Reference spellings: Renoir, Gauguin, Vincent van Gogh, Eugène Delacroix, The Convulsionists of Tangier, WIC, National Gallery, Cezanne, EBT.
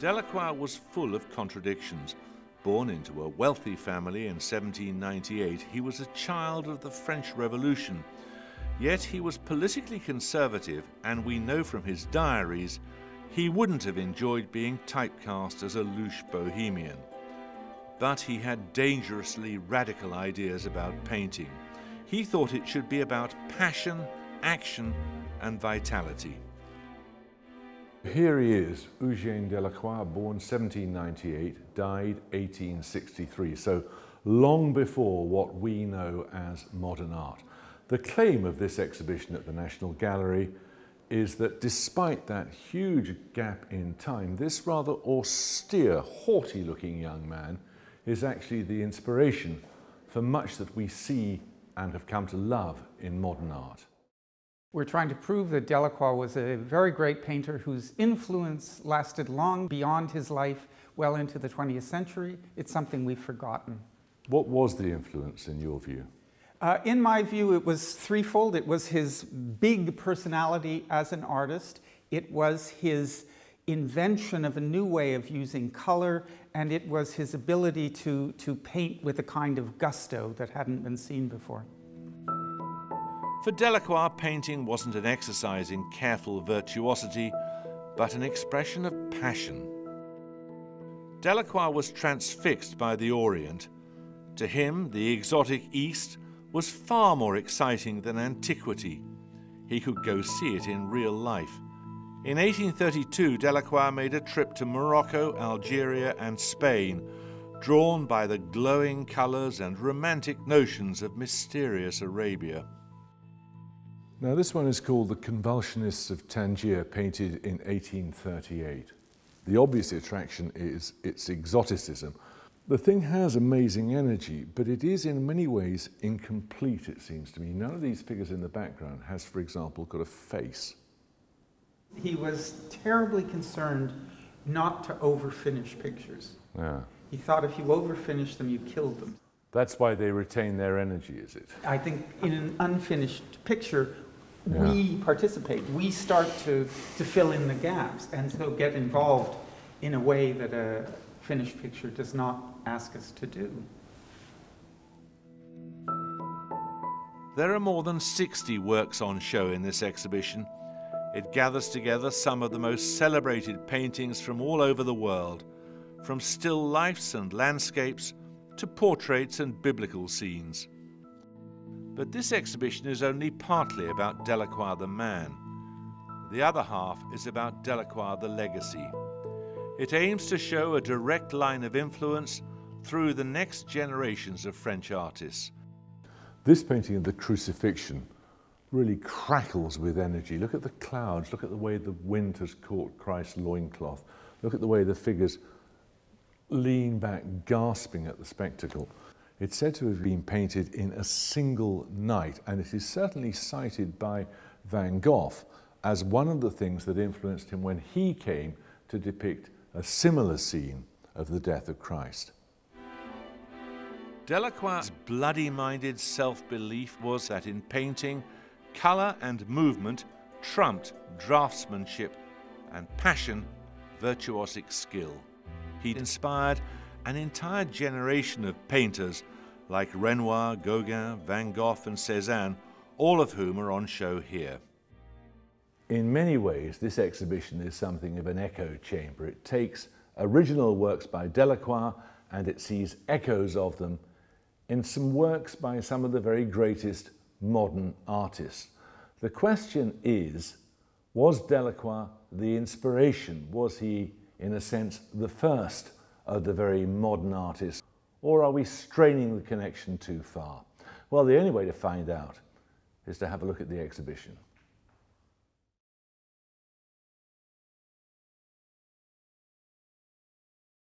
Delacroix was full of contradictions. Born into a wealthy family in 1798, he was a child of the French Revolution. Yet he was politically conservative, and we know from his diaries he wouldn't have enjoyed being typecast as a louche bohemian. But he had dangerously radical ideas about painting. He thought it should be about passion, action, and vitality. Here he is, Eugène Delacroix, born 1798, died 1863, so long before what we know as modern art. The claim of this exhibition at the National Gallery is that despite that huge gap in time, this rather austere, haughty-looking young man is actually the inspiration for much that we see and have come to love in modern art. We're trying to prove that Delacroix was a very great painter whose influence lasted long beyond his life, well into the 20th century. It's something we've forgotten. What was the influence in your view? In my view, it was threefold. It was his big personality as an artist, it was his invention of a new way of using color, and it was his ability to paint with a kind of gusto that hadn't been seen before. For Delacroix, painting wasn't an exercise in careful virtuosity, but an expression of passion. Delacroix was transfixed by the Orient. To him, the exotic East was far more exciting than antiquity. He could go see it in real life. In 1832, Delacroix made a trip to Morocco, Algeria, and Spain, drawn by the glowing colors and romantic notions of mysterious Arabia. Now, this one is called The Convulsionists of Tangier, painted in 1838. The obvious attraction is its exoticism. The thing has amazing energy, but it is in many ways incomplete, it seems to me. None of these figures in the background has, for example, got a face. He was terribly concerned not to overfinish pictures. Yeah. He thought if you overfinish them, you killed them. That's why they retain their energy, is it? I think in an unfinished picture, we participate. We start to fill in the gaps and so get involved in a way that a finished picture does not ask us to do. There are more than 60 works on show in this exhibition. It gathers together some of the most celebrated paintings from all over the world, from still lifes and landscapes to portraits and biblical scenes. But this exhibition is only partly about Delacroix the man. The other half is about Delacroix the legacy. It aims to show a direct line of influence through the next generations of French artists. This painting of the Crucifixion really crackles with energy. Look at the clouds, look at the way the wind has caught Christ's loincloth, look at the way the figures lean back, gasping at the spectacle. It's said to have been painted in a single night, and it is certainly cited by Van Gogh as one of the things that influenced him when he came to depict a similar scene of the death of Christ. Delacroix's bloody-minded self-belief was that in painting, colour and movement trumped draftsmanship and passion, virtuosic skill. He inspired an entire generation of painters like Renoir, Gauguin, Van Gogh and Cezanne, all of whom are on show here. In many ways, this exhibition is something of an echo chamber. It takes original works by Delacroix and it sees echoes of them in some works by some of the very greatest modern artists. The question is, was Delacroix the inspiration? Was he, in a sense, the first of the very modern artists? Or are we straining the connection too far? Well, the only way to find out is to have a look at the exhibition.